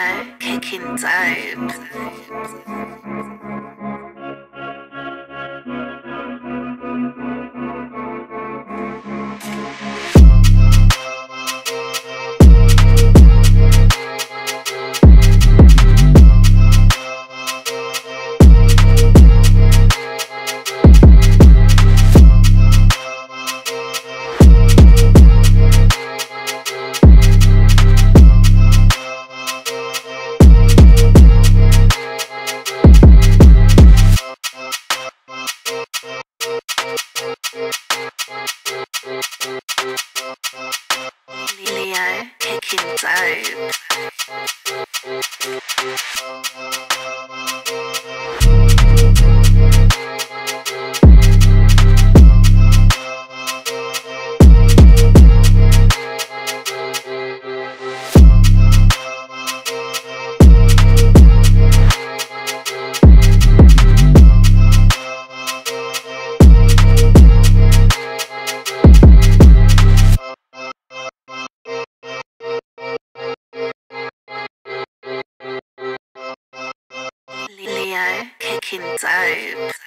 there kicking dope. Kicking dope. Kicking dope.